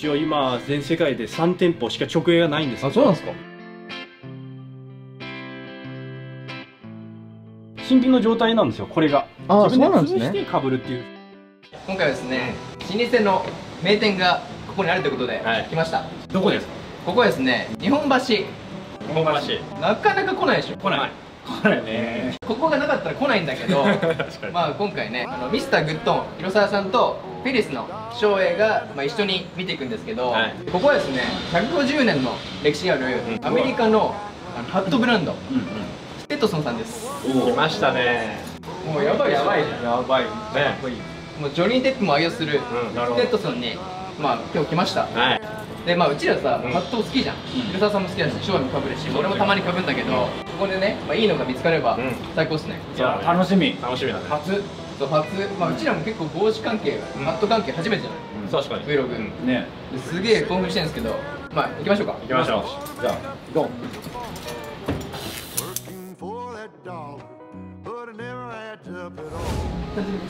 一応今全世界で3店舗しか直営がないんですけど。あ、そうなんですか。新品の状態なんですよ、これが。自分で潰してかぶるっていう。今回はですね、老舗の名店がここにあるということで来ました。どこですか？ここはですね、日本橋。日本橋。なかなか来ないでしょ。来ない。来ないね。ここがなかったら来ないんだけど、まあ今回ね、Mr.GoodTone 広沢さんとフェリスの照英がまあ一緒に見ていくんですけど、ここはですね、150年の歴史があるアメリカのハットブランド、ステッドソンさんです。来ましたね。もうやばいやばいじゃん。やばいね。もうジョニー・デップも愛用するステッドソンにまあ今日来ました。でまあうちらさ、ハット好きじゃん。広沢さんも好きだし、照英もかぶるし、俺もたまにかぶるんだけど、ここでね、まあいいのが見つかれば最高っすね。いや楽しみ。楽しみだね。まあうちらも結構帽子関係、ハット関係初めてじゃない。確かに。Vlog。ね。すげえ興奮してるんですけど、まあ行きましょうか。行きましょう。じゃあ行こう。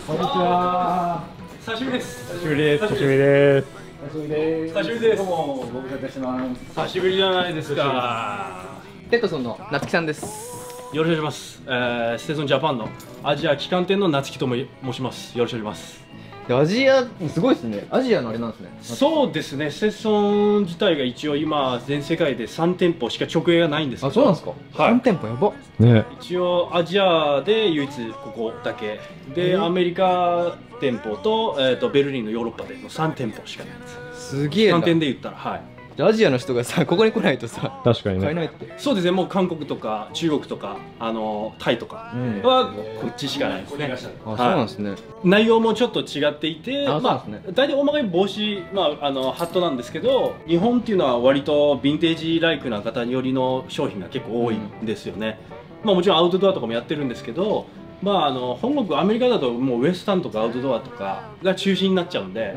こんにちは。久しぶりです。久しぶりです。久しぶりです。久しぶりです。どうもご無沙汰してます。久しぶりじゃないですか。ステッドソンの夏木さんです。よろしくお願いします。ステッドソンジャパンのアジア旗艦店の夏木とも申します。よろしくお願いします。アジアすごいですね。アジアのあれなんですね。そうですね。ステッドソン自体が一応今全世界で3店舗しか直営がないんですけど。あ、そうなんですか。3店舗やば。ね。一応アジアで唯一ここだけで、アメリカ店舗とベルリンのヨーロッパでの3店舗しかないんです。すげえな。3店で言ったらはい。アジアの人がさ、ここに来ないとさ、確かにね、買えないって。そうですね、もう韓国とか中国とかタイとかはこっちしかないですね。そうなんですね。内容もちょっと違っていて、まあ大体大まかに帽子、まあハットなんですけど、日本っていうのは割とヴィンテージライクな方によりの商品が結構多いんですよね。まあもちろんアウトドアとかもやってるんですけど、まあ本国アメリカだともうウエスタンとかアウトドアとかが中心になっちゃうんで。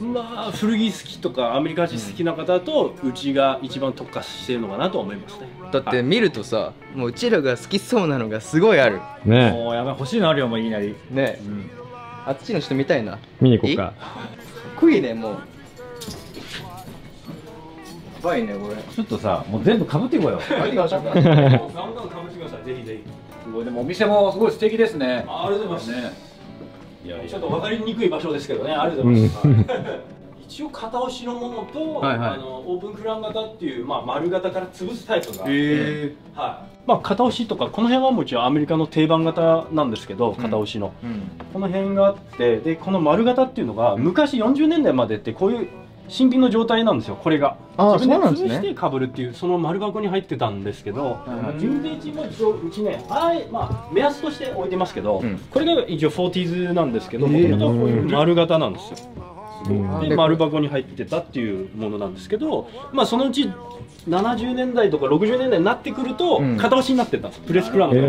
まあ古着好きとかアメリカ人好きな方とうちが一番特化してるのかなと思いますね。だって見るとさ、もううちらが好きそうなのがすごいあるね。もうやばい、欲しいのあるよ、もういきなりね。あっちの人見たいな。見に行こうか。かっこいいね。もうやばいねこれ。ちょっとさ、もう全部かぶっていこうよ。ガンガンかぶってください。ぜひぜひ。でもお店もすごい素敵ですね。ありがとうございますね。ちょっと分かりにくい場所ですけどね、ありがとうございます。一応片押しのものとオープンクラン型っていう、まあ、丸型から潰すタイプがあって、まあ片押しとかこの辺はもちろんアメリカの定番型なんですけど、片押しの、この辺があって、でこの丸型っていうのが昔40年代までってこういう新品の状態なんですよ。これが自分で潰してかぶるっていう、その丸箱に入ってたんですけど、ヴィンテージも一応うちね、まあ目安として置いてますけど、これが一応40sなんですけど、もともとはこういう丸型なんですよ。で丸箱に入ってたっていうものなんですけど、まあそのうち70年代とか60年代になってくると片押しになってたんです、プレスクラウンとか。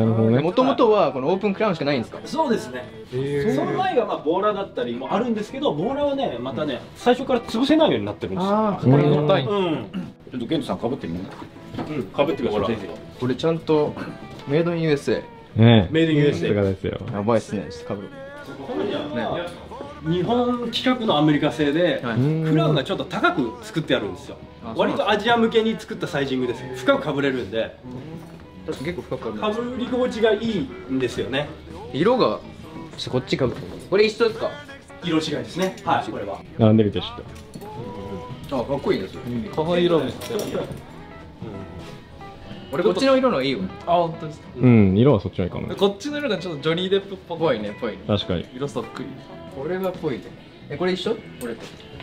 なるほどね。もともとはこのオープンクラウンしかないんですか？そうですね。その前がまあボーラーだったりもあるんですけど、ボーラーはねまたね最初から潰せないようになってるんですよ。ああ、これ硬い。ちょっとゲントさんかぶってみる？かぶってください。これちゃんとメイドイン USA。メイドイン USA。やばいっすね。かぶる。日本規格のアメリカ製で、クラウンがちょっと高く作ってあるんですよ。割とアジア向けに作ったサイジングです。深く被れるんで、確かに結構深く被り心地がいいんですよね。色がこっちかぶって、これ一緒ですか？色違いですね。はい、これは並んでみて知った。あ、かっこいいですよ。かわいい色です。俺こっちの色のいいよ。あ、本当ですか？うん、色はそっちのいいかも。こっちの色がちょっとジョニー・デップっぽいね。ぽい。確かに色そっくり。これはぽいね。え、これ一緒？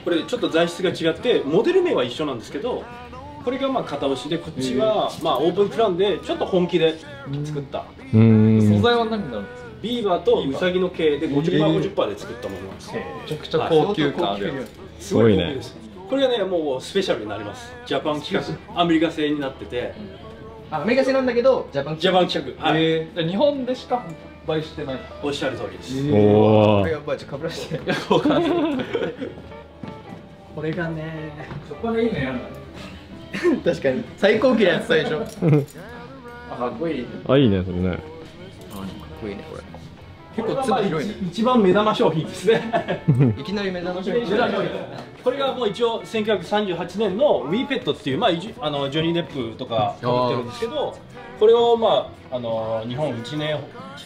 これちょっと材質が違って、モデル名は一緒なんですけど、これがまあ片押しで、こっちはまあオープンクラウンでちょっと本気で作った。素材は何になるんですか？ビーバーとウサギの毛で 50%50% で作ったものなんです。めちゃくちゃ高級感ある。すごいね。これがね、もうスペシャルになります。ジャパン企画、アメリカ製になってて、アメリカ製なんだけどジャパン企画。日本でしか販売してない。おっしゃる通りです。おお、やっぱりかぶらしてこれがね、そこがいいね。確かに最高級なやつ最初。あ、かっこいい。あ、いいねそれね。かっこいいねこれ。結構粒広いね。一番目玉商品ですね。いきなり目玉商品。これがもう一応1938年のウィーペットっていう、まあ、ジョニー・デップとか持ってるんですけど、これをまあ日本一年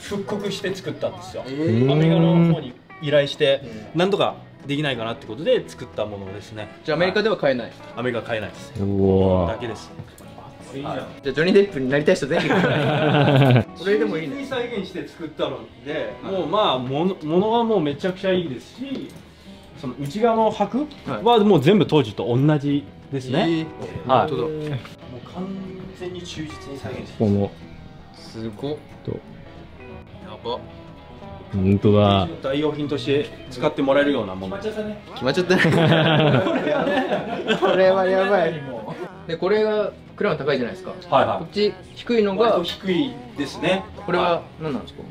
復刻して作ったんですよ。アメリカの方に依頼してなんとかできないかなってことで作ったものですね。じゃあアメリカでは買えない。アメリカは買えないです。だけです。じゃあジョニー・デップになりたい人全員これでもいいね。再現して作ったので、もうまあ物はもうめちゃくちゃいいですし、その内側の箔はもう全部当時と同じですね。はい。もう完全に忠実に再現して。このすごっと。やば。本当だ。代用品として使ってもらえるようなもの。決まっちゃったね。これはやばい。でこれがクラウン高いじゃないですか。こっち低いのが低いですね。これは何なんですか？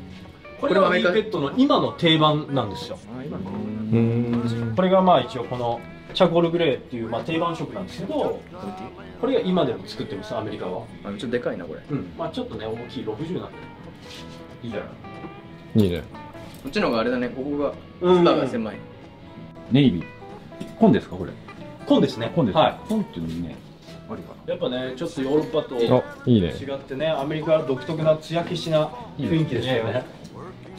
これはウィーペットの今の定番なんですよ。これがまあ一応このチャコールグレーっていうまあ定番色なんですけど、これが今でも作ってますアメリカは。ちょっとでかいなこれ。まあちょっとね大きい60なんでいいじゃない。いいね。こっちの方があれだね。ここがスターが狭い。ネイビー。紺ですかこれ？紺ですね。紺です。はい。紺っていうのにね。やっぱね、ちょっとヨーロッパと違ってね、アメリカは独特な艶消しな雰囲気でしたよね。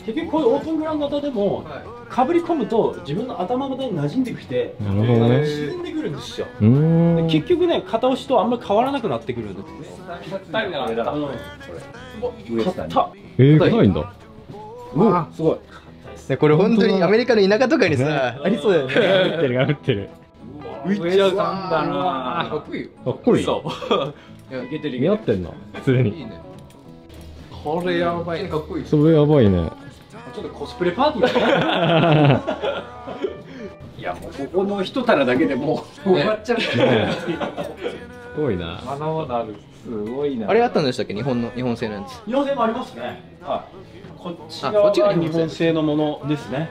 結局こういうオープングラウンド型でもかぶり込むと自分の頭型に馴染んできて沈んでくるんですよ。結局ね、片押しとあんまり変わらなくなってくるんですよ。硬いな。硬い。硬いんだ。うわ、すごい。これ本当にアメリカの田舎とかにさありそうだよね。打ってる打ってる。浮いちゃう。かっこいいよ。かっこいい。いけてる。似合ってんな。すでに。これやばい。かっこいい。それやばいね。ちょっとコスプレパーティー。いやもうここの一棚だけでもう終わっちゃう。すごいな。花はなる。すごいな。あれあったんでしたっけ？日本製のやつ。日本製もありますね。こっちが日本製のものですね。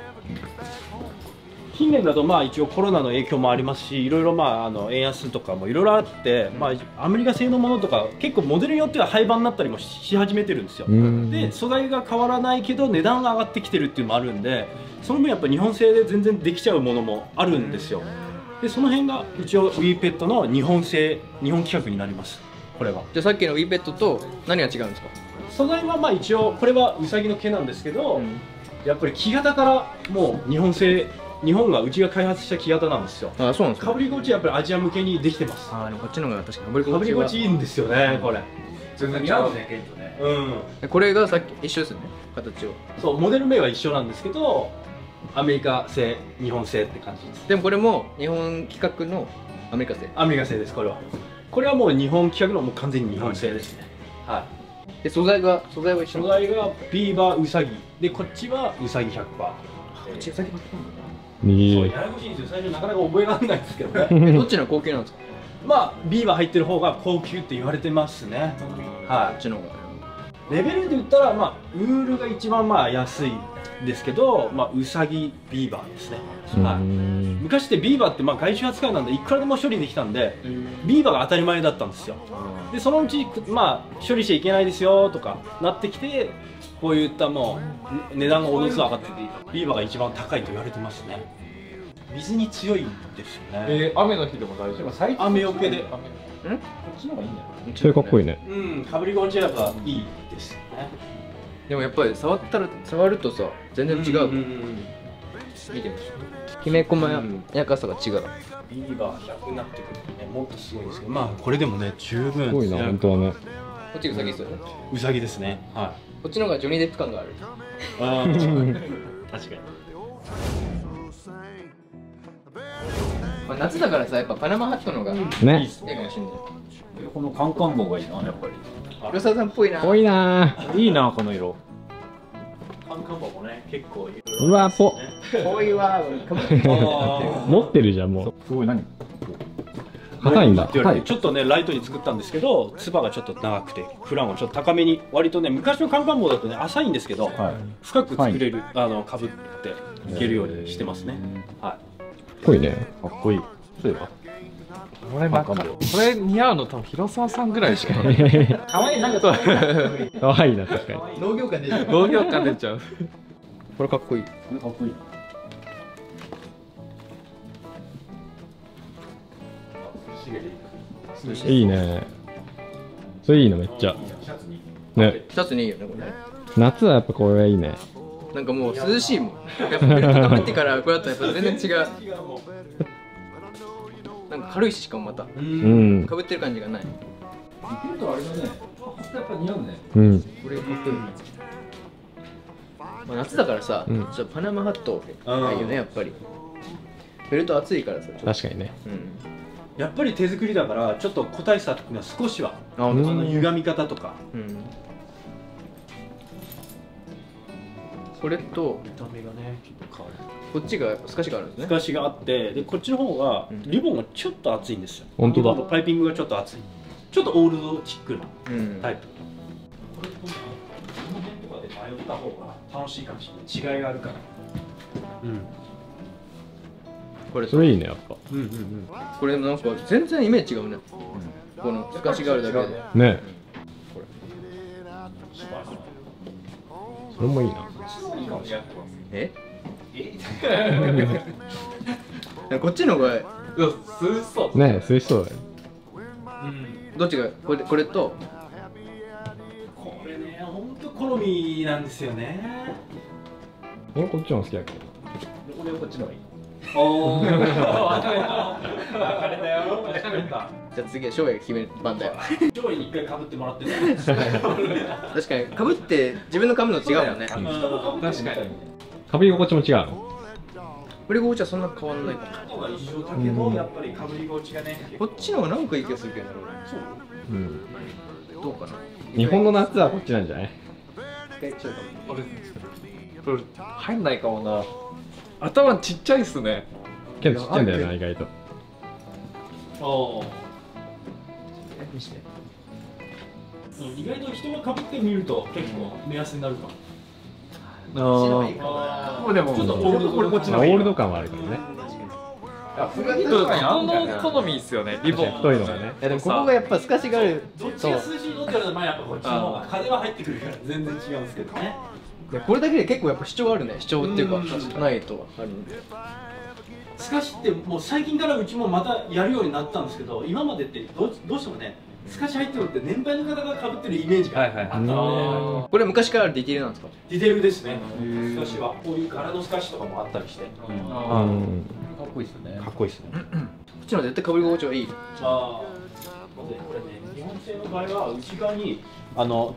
近年だとまあ一応コロナの影響もありますし、いろいろまあ円安とかもいろいろあって、まあ、アメリカ製のものとか結構モデルによっては廃盤になったりもし始めてるんですよ。で素材が変わらないけど値段が上がってきてるっていうのもあるんで、その分やっぱ日本製で全然できちゃうものもあるんですよ。でその辺が一応 WePet の日本規格になります。これはじゃあさっきの WePet と何が違うんですか？素材はまあ一応これはウサギの毛なんですけど、やっぱり木型からもう日本がうちが開発した木型なんですよ。あ、そうなんですか。かぶり心地やっぱりアジア向けにできてます。ああ、でもこっちの方が確かにかぶり心地いいんですよね。これ全然違うね。これがさっき一緒ですよね、形を。そう、モデル名は一緒なんですけど、アメリカ製日本製って感じです。でもこれも日本規格のアメリカ製。アメリカ製です。これはもう日本規格のもう完全に日本製ですね。はい。で素材は一緒。素材がビーバーウサギで、こっちはウサギ 100%。 こっちウサギ 100%。そう、ややこしいんですよ。最初なかなか覚えられないんですけどね。どっちの高級なんですか？まあビーバー入ってる方が高級って言われてますね。はい。こっちの方がレベルで言ったらまあウールが一番まあ安いですけど、まあウサギビーバーですね。はい。昔ってビーバーってまあ外周扱いなんでいくらでも処理できたんで、ビーバーが当たり前だったんですよ。でそのうちまあ処理しちゃいけないですよとかなってきて。こういったもう値段がおのずと上がってて、ビーバーが一番高いと言われてますね。水に強いんですよね。雨の日でも大丈夫。雨よけで。こっちの方がいいんだよ。めっちゃかっこいいね。うん、かぶり心地やっぱいいですよね。でもやっぱり触るとさ、全然違う。見てみましょう。きめ細やかさが違う。ビーバー100になってくるとね、もっとすごいですけど、まあこれでもね、十分。すごいな、本当はね。こっちウサギですよね。ウサギですね。はい。こっちの方がジョニー・デップ感がある。ああ、確かに。まあ夏だからさ、やっぱパナマハットの方がいいかもしれない。このカンカン帽がいいな、やっぱり。黒沢さんっぽいな。ぽいな。いいな、この色。カンカン帽もね、結構いい。うわ、ぽ。ぽいわ。持ってるじゃん、もう。すごい、何。硬いんだ。ちょっとねライトに作ったんですけど、つばがちょっと長くてフランをちょっと高めに、割とね昔のカンカン帽だとね浅いんですけど、深く作れる、かぶっていけるようにしてますね。はい。っこいいね。かっこいい。そういえばこれ似合うの多分広沢さんぐらいしかいない。かわいい。なんかかわいいな。確かに農業感出ちゃう。これかっこいい。これかっこいい。いいね。それいいのめっちゃ。ね。シャツにいいよねこれ。夏はやっぱこれがいいね。なんかもう涼しいもん。やっぱ頑張ってからこうやったらやっぱ全然違う。なんか軽いし、しかもまた。うん。被ってる感じがない。似てるとあれだね。やっぱ似合うね。うん。これかっこいい。夏だからさ、ちょっとパナマハットがいいよねやっぱり。ベルト暑いからさ。確かにね。うん。やっぱり手作りだからちょっと個体差っていうのは少しはその歪み方とか、うん、それと見た目がねちょっと変わる。こっちが透かしがあるんですね。透かしがあって、でこっちの方がリボンがちょっと厚いんですよ。本当だ。リボンのパイピングがちょっと厚い、ちょっとオールドチックなタイプ、うん、この辺とかで迷った方が楽しいかもしれない。違いがあるから、うん、これそれいいねやっぱ。うんうんうん。これでもなんか全然イメージ違うね、うん、この透かしがあるだけでね。これそれもいいな。えこっちの方が涼しそうね。涼しそうだよ、うん、どっちがこれ。これとこれね、ほんと好みなんですよね。俺こっちの方が好きだけど、俺はこっちの方がいい。おお、分かれたよ。分かれた。じゃあ次は翔也が決める番だよ。翔也に一回かぶってもらってる。確かにかぶって自分のかぶの違うもんね。確かにかぶり心地も違う。かぶり心地はそんな変わんないから。角が一緒だけどやっぱりかぶり心地がね、こっちの方がなんかいい気がするけど。そう、うん、どうかな。日本の夏はこっちなんじゃない。一回ちょっとあれこれ入んないかもな。頭ちっちゃいっすね。けどちっちゃいんだよな意外と。おお。見して。意外と人がかぶってみると結構目安になるかも。ああ。これでもちょっとオールド、これこっちのオールド感はあるからね。確かに。日本の好みですよね。リボン太いのがね。でもここがやっぱ透かしがある。どっちが数字に乗ってるの前やっぱこっちの方が風は入ってくるから全然違うんですけどね。これだけで結構やっぱ主張あるね。主張っていうかないとあるんで。透かしってもう最近からうちもまたやるようになったんですけど、今までってどうしてもね透かし入ってるのって年配の方がかぶってるイメージがあったので。これ昔からディテールなんですか。ディテールですね。透かしはこういう柄の透かしとかもあったりして、かっこいいですね。かっこいいですね。こっちの絶対かぶり心地はいい。ああ、これね日本製の場合は内側に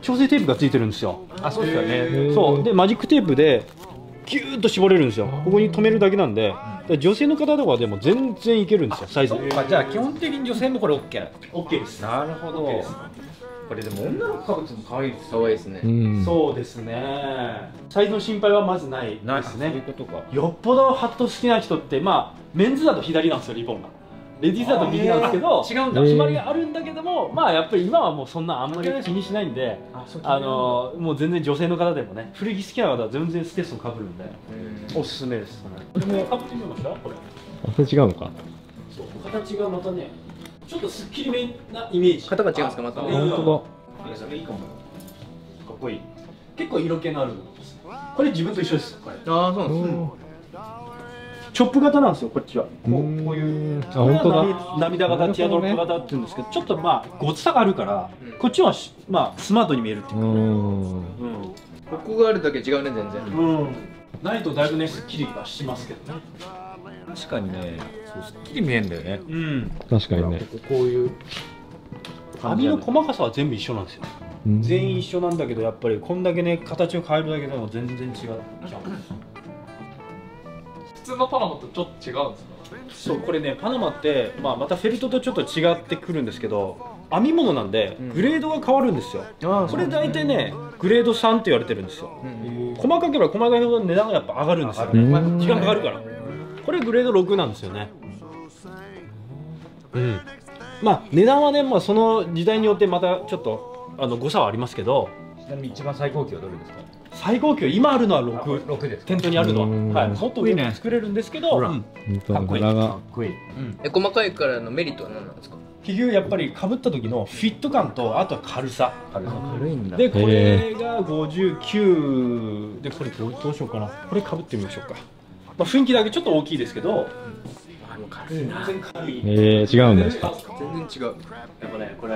調整テープがついてるんですよ。あ、そうですよね。そうでマジックテープでギューッと絞れるんですよ。ここに留めるだけなんで、女性の方とかでも全然いけるんですよサイズ。じゃあ基本的に女性もこれ OK です。なるほど。これでも女の子かぶっても可愛いです。可愛いですね。そうですね。サイズの心配はまずないですね。そういうことか。よっぽどハット好きな人って、まあメンズだと左なんですよリボンが。レディースだと右なんですけど、違うんだ、決まりがあるんだけども、まあやっぱり今はもうそんなあんまり気にしないんで、もう全然女性の方でもね、古着好きな方は全然ステストかぶるんで、おすすめです。これもかぶってみました？これ。あ、それ違うのか。そう、形がまたね、ちょっとすっきりめなイメージ。型が違うんですかまた。本当だ。それいいかも。かっこいい。結構色気のあるものです。これ自分と一緒です。これ。ああ、そうなんですね。チョップ型なんですよこっちは。こういう涙型ティアドロップ型っていうんですけど、ちょっとまあごつさがあるからこっちはまあスマートに見えるっていうか、ここがあるだけ違うね全然。ないとだいぶねすっきりはしますけどね。確かにね、すっきり見えるんだよね。確かにね。こういう網の細かさは全部一緒なんですよ。全員一緒なんだけど、やっぱりこんだけね形を変えるだけでも全然違う。普通のパナマとちょっと違うんですか。そう、これねパナマって、またフェルトとちょっと違ってくるんですけど、編み物なんでグレードが変わるんですよ、これ大体ねグレード3って言われてるんですよ、細かければ細かいほど値段がやっぱ上がるんですよ、時間かかるから。これグレード6なんですよね。まあ値段はね、その時代によってまたちょっと誤差はありますけど。ちなみに一番最高級はどれですか。最高級今あるのは6です。店頭にあるのはもっと上に作れるんですけど、かっこいい、かっこいい。細かいからのメリットは何なんですか？結局やっぱりかぶった時のフィット感と、あとは軽さ。軽いんだ。でこれが59で、これどうしようかな、これかぶってみましょうか。まあ雰囲気だけちょっと大きいですけど、軽いな。全然軽い。違うんですか？全然違う。やっぱね、こ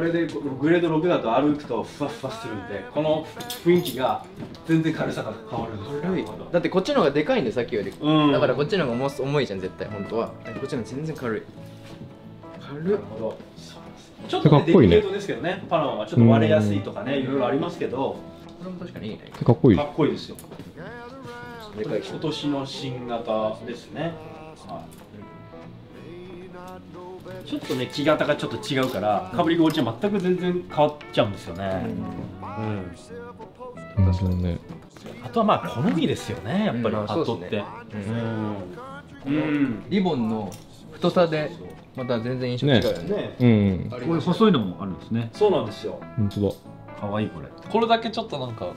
れでグレード6だと歩くとふわふわするんで、この雰囲気が全然軽さが変わるんです。軽い。だってこっちの方がでかいんで、さっきより。だからこっちの方が重いじゃん、絶対本当は。こっちの全然軽い。なるほど。ちょっとデリケートですけどね、パナマはちょっと割れやすいとかね、いろいろありますけど、これも確かにいいね。かっこいい。かっこいいですよ。今年の新型ですね。ちょっとね、木型がちょっと違うから、かぶり心地は全く全然変わっちゃうんですよね。あとはまあ好みですよね、やっぱりハットって。リボンの太さでまた全然印象違うよね。これ細いのもあるんですね。そうなんですよ。本当だ。可愛いこれ。これだけちょっとなんか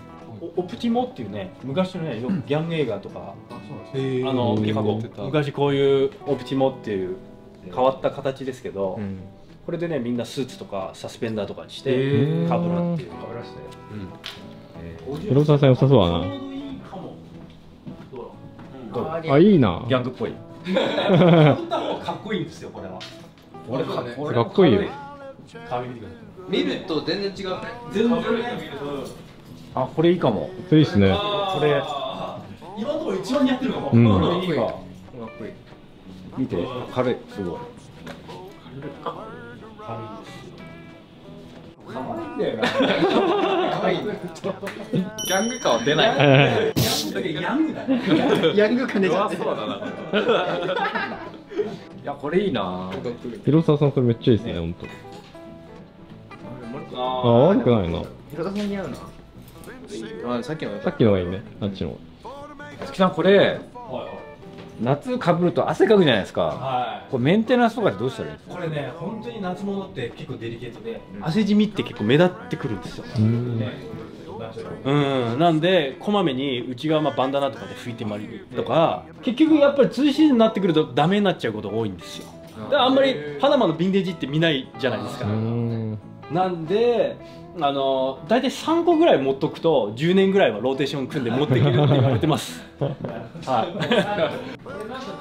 オプティモっていうね、昔のね、よくギャング映画とか昔こういうオプティモっていう変わった形ですけど、これでねみんなスーツとかサスペンダーとかにしてかぶらっていうかぶらして。黒沢さん良さそうだな。あ、いいな。ギャングっぽい。かっこいいんですよ、これは。俺かっこいいよ。見ると全然違うね。全然違うね。あ、これいいかも。いいですね。これ今のところ一番似合ってるかも。これいいか。見て、軽い、すごい。軽いです。可愛いんだよな。ギャング感は出ない。ヤングだね。ヤング感出ちゃってる。いや、これいいな。広沢さん、これめっちゃいいですね、本当。あ、悪くないな。広沢さん似合うな。あ、さっきのがいいね。あっちの。月さん、これ夏かぶると汗かくじゃないですか。これメンテナンスとかでどうしたらいい？これね、本当に夏物って結構デリケートで、汗じみって結構目立ってくるんですよ。なんでこまめに内側バンダナとかで拭いてまるとか、結局やっぱり涼しいになってくるとダメになっちゃうことが多いんですよ。だからあんまりパナマのヴィンテージって見ないじゃないですか。なんで大体3個ぐらい持っとくと10年ぐらいはローテーション組んで持ってくるって言われてます。これなんか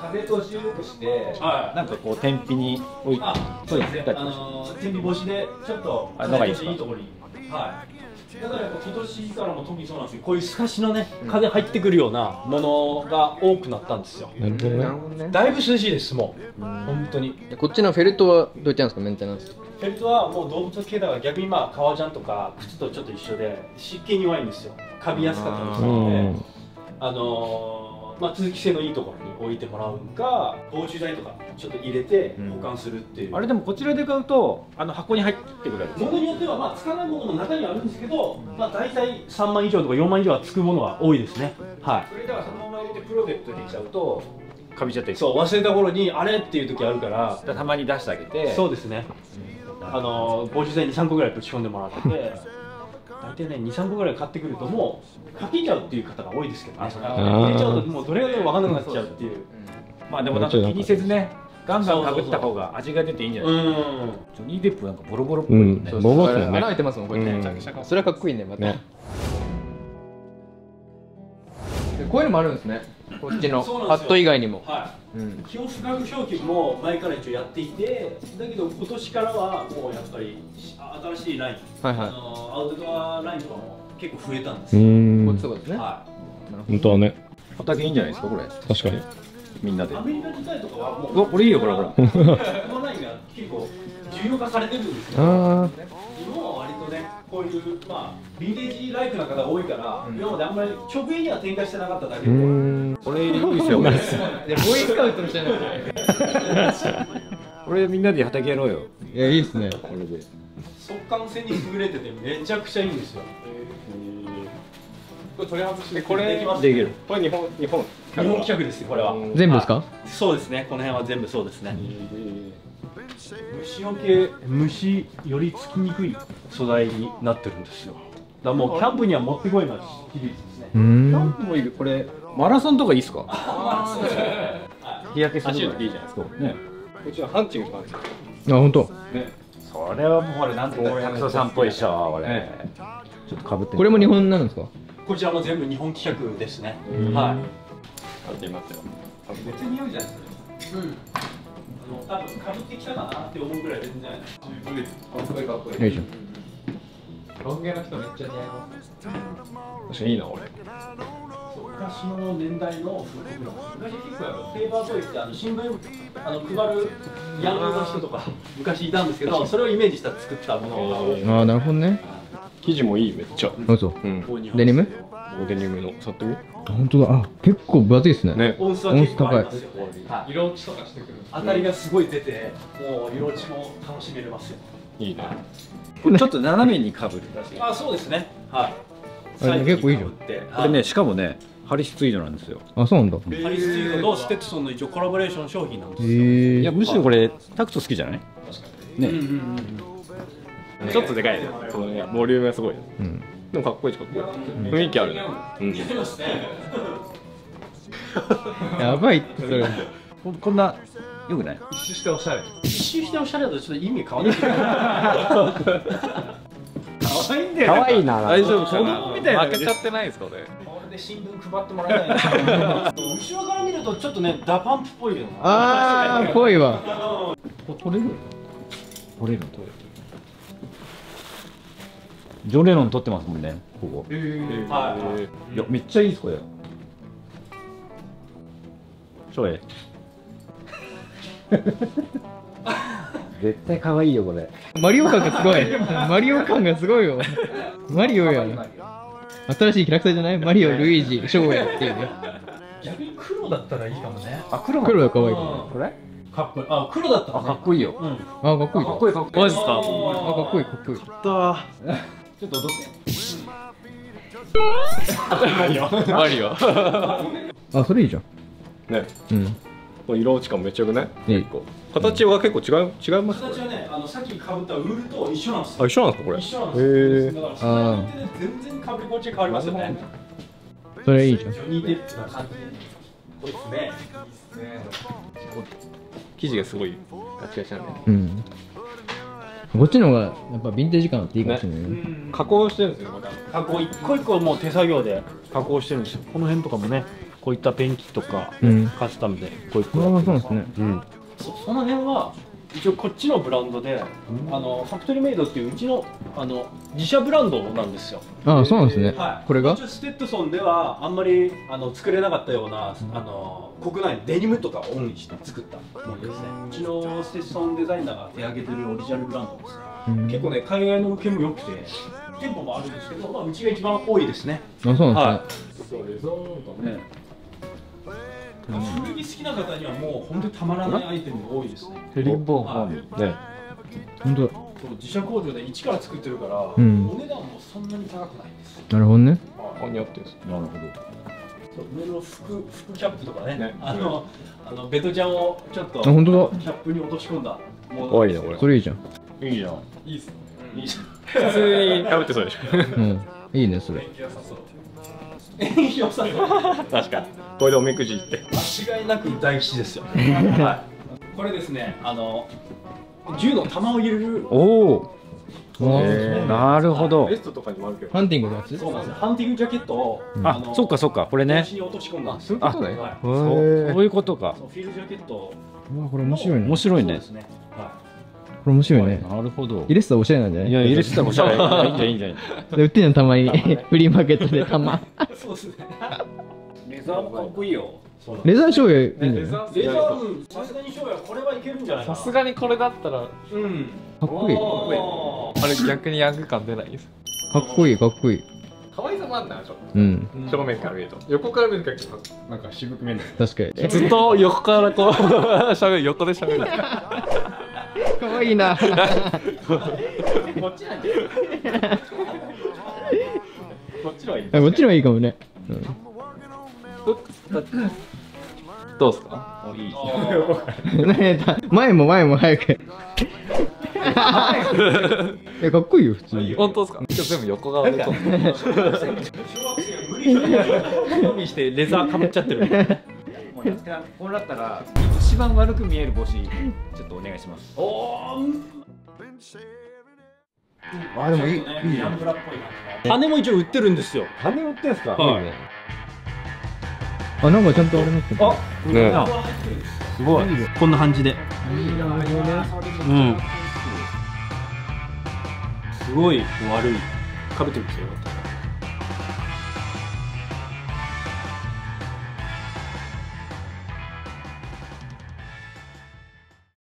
風通しよくしてなんかこう天日に置いて、そうですね、天日干しでちょっと風通しいいところに。だから今年からも特にそうなんですけど、こういう透かしのね風入ってくるようなものが多くなったんですよ。なるほどね。だいぶ涼しいです、もう本当に。こっちのフェルトはどうやってやるんですか、メンテナンス？フェルトはもう動物系だから、逆にまあ革ジャンとか靴とちょっと一緒で湿気に弱いんですよ。カビやすかったりするので、まあ、通気性のいいところに置いてもらうか、防虫剤とかちょっと入れて保管するっていう、あれでもこちらで買うと箱に入ってくるやつ、物によってはまあつかないものも中にあるんですけど、まあ大体3万以上とか4万以上はつくものは多いですね。はい。それではそのまま入れてプロジェクトにしちゃうとかびちゃって、そう、忘れた頃にあれっていう時あるから、たまに出してあげて、そうですね、防虫剤2、3個ぐらいぶち込んでもらって。大体ね、2、3個ぐらい買ってくるともうかけちゃうっていう方が多いですけどね。入れちゃうともうどれが分からなくなっちゃうっていう。まあでもなんか気にせずね、ガンガンかぶった方が味が出ていいんじゃないですか。ジョニー・デップなんかボロボロっぽいよね。ボロボロね。穴開いてますもん、これね。それはかっこいいね、また。こういうのもあるんですね、こっちのハット以外にも。基本不覚消費も前から一応やっていて、だけど今年からはもうやっぱり新しいライン、アウトドアラインとかも結構増えたんですよ。こっちとかですね。本当はね、畑いいんじゃないですか、これ。確かに。みんなで。アメリカ自体とかはもう。うわ、これいいよ、これこれ。このラインが結構重要化されてるんですよ。こういうまあヴィンテージライクな方が多いから、今まであんまり直営には展開してなかっただけで、これいいですよ。ボーイスカウトみたいな。これみんなで畑やろうよ。いや、いいですね。これで。速乾性に優れててめちゃくちゃいいんですよ。これ取り外しでこれできます。できる。これ日本企画ですよ、これは。全部ですか？そうですね。この辺は全部そうですね。虫よけ、虫よりつきにくい素材になってるんですよ。だもうキャンプにはもってこいな響きですね。キャンプもいる。これマラソンとかいいですか？日焼けするとかいいじゃないですか。ね。うちはハンチングなんですよ。あ、本当。ね。それはもうこれなんとタクソさんっぽいでしょ。これ。ちょっとかぶって。これも日本なんですか？こちらも全部日本規格ですね。はい。買ってみますよ。別に匂いじゃないですか。うん。多分買ってきたかなって思うぐらい全然。かっこいいかっこいい。よいしょ。ロン毛の人めっちゃ似合います。確かにいいな、俺。昔の年代の昔結構ペーパーボーイって新聞配るヤングの人とか昔いたんですけど、それをイメージした作ったもの。ああ、なるほどね。生地もいい、めっちゃ。あ、そう。デニム？デニムの触ってみ。本当だ。あ、結構分厚いですね。音質は結構高い。色落ちとかしてくる。当たりがすごい出て、もう色落ちも楽しめますよ。いいね。これちょっと斜めにかぶる。あ、そうですね。はい。結構いいじゃん。これね、しかもね、ハリスツイードなんですよ。あ、そうなんだ。ハリスツイードとステッドソンの一応コラボレーション商品なんですよ。いや、むしろこれタクト好きじゃない？確かに。ね。ちょっとでかいね。ボリュームがすごい。でもかっこいいしかっこいい。雰囲気あるね。やばいってそれ。こんな。よくない？一周しておしゃれ。一周しておしゃれだとちょっと意味変わらない。可愛いんだよ。可愛いな。大丈夫かな。子供みたいな。負けちゃってないですかね。これで新聞配ってもらえない。後ろから見るとちょっとねダパンプっぽいよ。ああ、ぽいわ。取れる？取れる取れる。ジョレノン取ってますもんね。ここ。はい。いやめっちゃいいですこれ。ちょい。絶対可愛いよこれ。マリオ感がすごい。マリオ感がすごいよ。マリオやん。新しいキャラクターじゃない？マリオ、ルイージ、ショウヤっていうね。逆に黒だったらいいかもね。あ、黒は可愛い。これ？かっこいい。あ、黒だったらかっこいいよ。あ、かっこいい。かっこいいかっこいい。マジっすか？あ、かっこいいかっこいい。ちょっと踊って。マリオ。マリオ。あ、それいいじゃん。ね。うん。色落ち感めっちゃ良くない？形は結構違います。形はね、さっき被ったウールと一緒なんですよ。あ、一緒なんですかこれ？一緒なんです。だから全然被り心地変わりますよね。それいいじゃん。ジョニー・デップな感じ。これですね。生地がすごいガチガチなんで。うん。こっちの方がやっぱヴィンテージ感あっていいかもしれないね。加工してるんですよ。加工一個一個もう手作業で加工してるんですよ。この辺とかもね。こういったペンキとかカスタムでこういったその辺は一応こっちのブランドでファクトリーメイドっていううちの自社ブランドなんですよ。ああ、そうなんですね。これがステッドソンではあんまり作れなかったような国内のデニムとかをオンにして作ったものですね。うちのステッドソンデザイナーが手上げてるオリジナルブランドです。結構ね、海外の受けも良くて店舗もあるんですけど、まあうちが一番多いですね。あ、そうなんですね。古着好きな方にはもう本当にたまらないアイテムが多いですね。ヘリンボーンファームね。本当。自社工場で一から作ってるから、お値段もそんなに高くないです。なるほどね。あ、似合ってる。なるほど。上の服キャップとかね、ベトジャンをちょっとキャップに落とし込んだもの。可愛いねこれ。それいいじゃん。いいじゃん。いいっすね。いいじゃん。普通にかぶってそうでしょ。うん。いいねそれ。確かにこれでおみくじって間違いなく大吉ですよ。これですね、銃の弾を入れる。おお、なるほど。ベストとかにもあるけどハンティングのやつ。そうなんです。ハンティングジャケットを、あ、そうかそうか、これね。落とし込んだ。そういうことね。そういうことか。フィールジャケット。これ面白いね。面白いね。これ面白いね。なるほど。入れてたらおしゃれなんじゃない？いや、入れてたらおしゃれ。いいんじゃいいんじゃない。売ってんのたまにフリーマーケットでたま。そうですね。レザーもかっこいいよ。レザー醤油いいんじゃない？レザーさすがに醤油はこれはいけるんじゃない？さすがにこれだったら。うん。かっこいい。あれ逆にヤング感出ないです。かっこいいかっこいい。可愛さもあんなちょっと。うん。正面から見ると。横から見る限りなんか渋く見えない。確かに。ずっと横からこう喋る、横で喋る。かわいいな。こっちなんじゃ。こっちのはいい。こっちのはいいかもね。どうですか。いい。前も前も早く。え、かっこいいよ普通に。本当ですか？今日全部横側で撮って小学生が無理してレザーかぶっちゃってる。もうやってな、こうなったら一番悪く見える帽子ちょっとお願いします。おー、あ、でもいい、いいじゃん。羽も一応売ってるんですよ。羽売ってんすか？はい。あ、なんかちゃんとあれなってる。あ、ね。すごい。こんな感じで。うん。すごい悪い。かぶってるんですよ。